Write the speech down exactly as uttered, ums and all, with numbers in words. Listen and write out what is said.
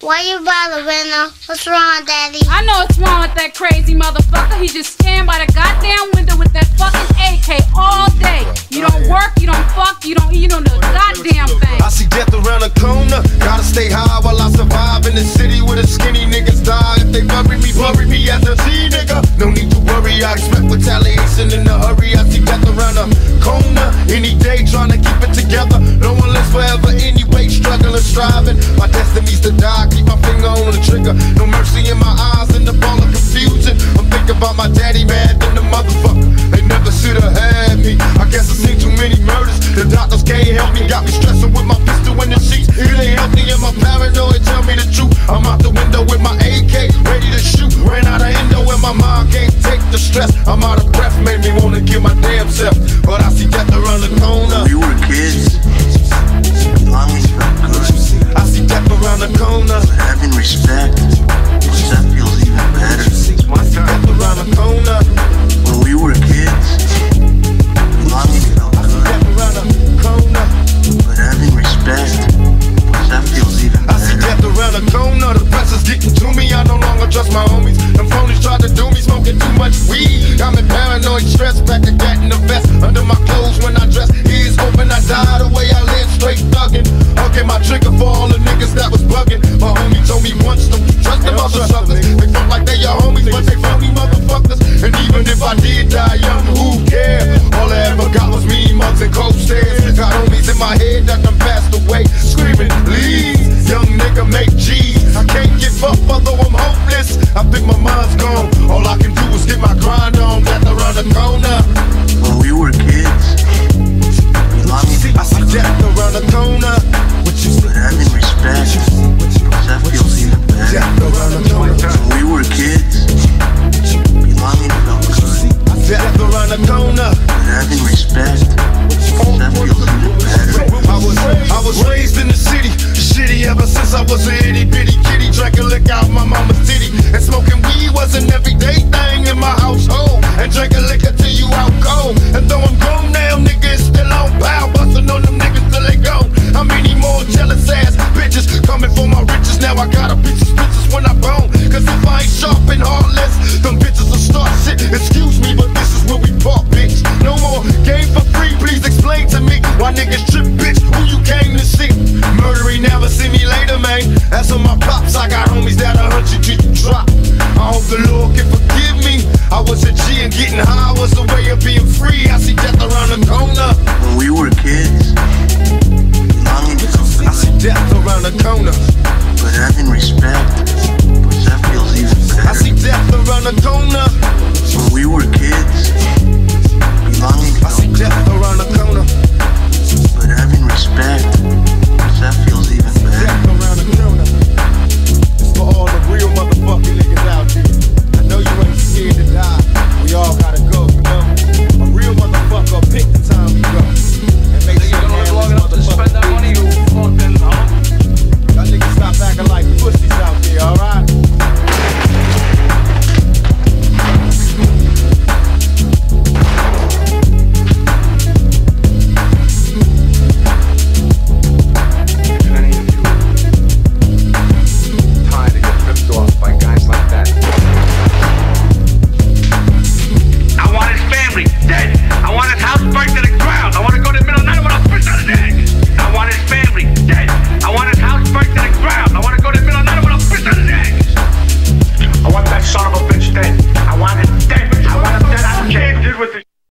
Why you bother, Winner? What's wrong, Daddy? I know what's wrong with that crazy motherfucker. He just stand by the goddamn window with that fucking A K all day. You don't work, you don't fuck, you don't eat, you don't do a goddamn thing. I see death around the corner. Gotta stay high while I survive in the city where the skinny niggas die. If they bury me, bury me as a G nigga. No need to worry, I expect retaliation in a hurry. I see death around the corner. Any day trying to keep it together. No one lives forever anyway, struggling, striving. My destiny's to die. Keep my finger on the trigger. No mercy in my eyes in the ball of confusion. I'm thinking about my daddy mad than the motherfucker. They never should have had me. I guess I've seen too many murders. The doctors can't help me. Got me stressing with my pistol in the sheets. It ain't help me in my paranoid. Tell me the truth. I'm out the window with my A K, ready to shoot. Ran out of endo and my mind can't take the stress. I'm out of breath, made me wanna kill my damn self. But I see death around the corner. We were kids. Longings for good. I see death around the corner. But having respect, that feels even better. I see death around the corner. When we were kids, longing felt good. I see death around the corner. But having respect, that feels even better. I see death around the corner. The press is getting to me. I no longer trust my homies. Them phonies tried to do me, smoking too much weed. I'm in paranoid stress, back a cat in the vest. Under my clothes when I dress. Here's hoping I die the way I live, straight thugging. Hugging my trigger for all the niggas that was bugging. My homie told me once, don't you trust them other suckers. They fuck like they your homies, but they phony motherfuckers. And even if I did die young, who cares? All I ever got was mean mugs and cold stares. Got homies in my head that done passed away, screaming, please, young nigga make G's. I can't give up, although I'm hopeless. I think my mind's gone. All I can do is get my grind on. Death around the corner. When we were kids, we longed to. I see death around the corner. What you see? But having respect, that feels even better. Death around the corner. When we were kids, we longed to feel good. Death around the corner. But having respect, that feels even better. I was, I was raised in the city, shitty ever since I was a itty bitty kitty. Drinking liquor out my mama's titty, and smoking weed was an everyday thing in my household. And drinking liquor till you out cold. And though I'm grown now, nigga, it's still on power, busting on them niggas till they gone. How many more jealous ass bitches coming for my riches? Now I gotta bitch bitches when I bone. Cause if I ain't sharp and heartless, them bitches will start shit. Excuse me, but this is where we part, bitch. No more game for free, please explain to me why niggas trip, bitch. Who you came to see? Murder, he never see me later, man. That's on my pops. I got homies that'll hunt you till you drop. I hope the Lord can forgive me. I was a G and getting high was the way of being free. I see death around the corner. When we were kids, I see death around the corner.